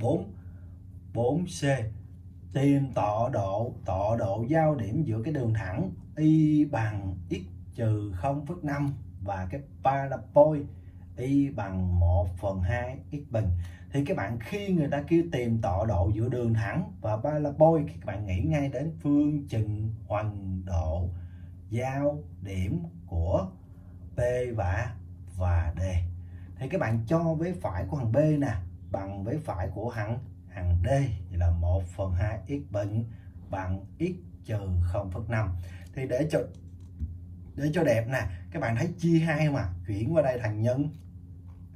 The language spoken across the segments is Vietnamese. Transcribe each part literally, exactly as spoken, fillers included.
bốn, bốn xê. Tìm tọa độ, tọa độ giao điểm giữa cái đường thẳng y bằng x trừ không phẩy năm và cái parabol y bằng một phần hai x bình. Thì các bạn khi người ta kêu tìm tọa độ giữa đường thẳng và parabol, các bạn nghĩ ngay đến phương trình hoành độ giao điểm của P và và D. Thì các bạn cho vế phải của thằng B nè bằng vế phải của thằng thằng D, thì là một phần hai x bình bằng x trừ không phẩy năm. Thì để cho để cho đẹp nè, các bạn thấy chia hai mà chuyển qua đây thành nhân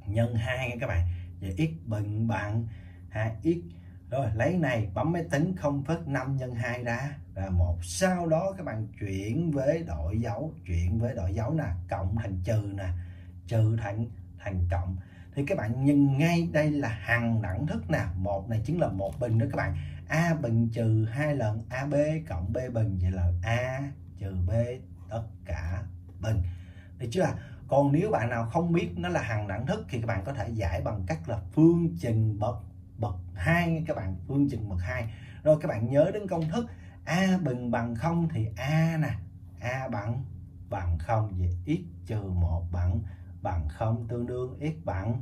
nhân hai nha các bạn. Vậy x bình bằng hai x, rồi lấy này bấm máy tính không phẩy năm nhân hai ra là một. Sau đó các bạn chuyển với đổi dấu, chuyển với đổi dấu nè, cộng thành trừ nè, trừ thành thành cộng. Thì các bạn nhìn ngay đây là hằng đẳng thức nè, một này chính là một bình đó các bạn. A bình trừ hai lần a bê cộng b bình, vậy là a trừ b tất cả bình, được chưa? Còn nếu bạn nào không biết nó là hằng đẳng thức thì các bạn có thể giải bằng cách là phương trình bậc bậc hai các bạn, phương trình bậc hai. Rồi các bạn nhớ đến công thức a bình bằng không thì a nè, a bằng bằng không, vậy x trừ một bằng bằng không tương đương x bằng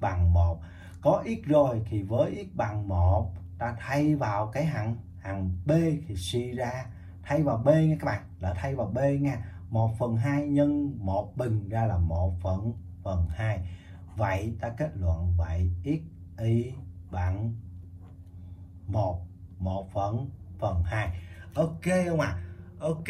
bằng một. Có x rồi thì với x bằng một ta thay vào cái hằng hằng b thì suy ra, thay vào b nha các bạn, là thay vào b nha. một phần hai nhân một bình ra là một phần phần hai. Vậy ta kết luận vậy x y bằng một, một phần phần hai. Ok không ạ? À? Ok.